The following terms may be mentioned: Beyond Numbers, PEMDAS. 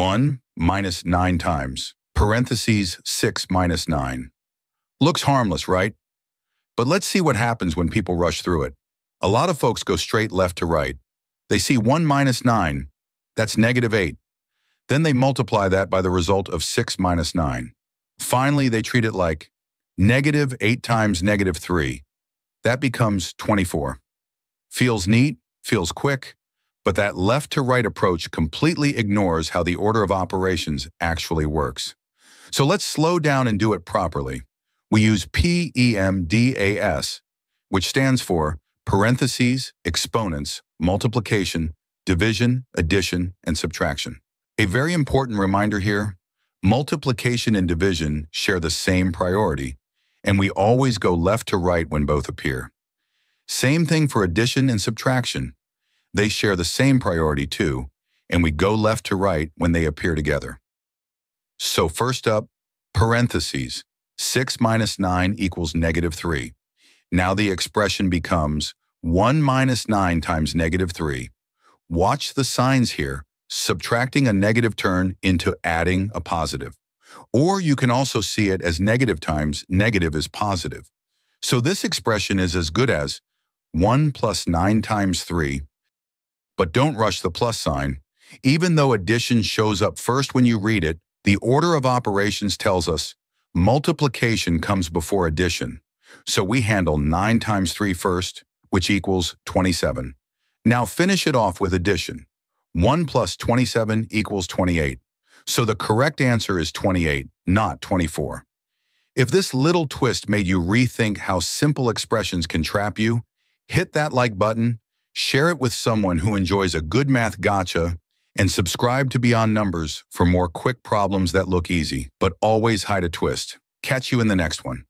1 minus 9 times, parentheses 6 minus 9. Looks harmless, right? But let's see what happens when people rush through it. A lot of folks go straight left to right. They see 1 minus 9, that's negative 8. Then they multiply that by the result of 6 minus 9. Finally, they treat it like negative 8 times negative 3. That becomes 24. Feels neat, feels quick, but that left-to-right approach completely ignores how the order of operations actually works. So let's slow down and do it properly. We use PEMDAS, which stands for parentheses, exponents, multiplication, division, addition, and subtraction. A very important reminder here, multiplication and division share the same priority, and we always go left to right when both appear. Same thing for addition and subtraction. They share the same priority too, and we go left to right when they appear together. So first up, parentheses. 6 minus 9 equals negative 3. Now the expression becomes 1 minus 9 times negative 3. Watch the signs here, subtracting a negative turn into adding a positive. Or you can also see it as negative times negative is positive. So this expression is as good as 1 plus 9 times 3. But don't rush the plus sign. Even though addition shows up first when you read it, the order of operations tells us multiplication comes before addition. So we handle 9 times 3 first, which equals 27. Now finish it off with addition. 1 plus 27 equals 28. So the correct answer is 28, not 24. If this little twist made you rethink how simple expressions can trap you, hit that like button. Share it with someone who enjoys a good math gotcha, and subscribe to Beyond Numbers for more quick problems that look easy, but always hide a twist. Catch you in the next one.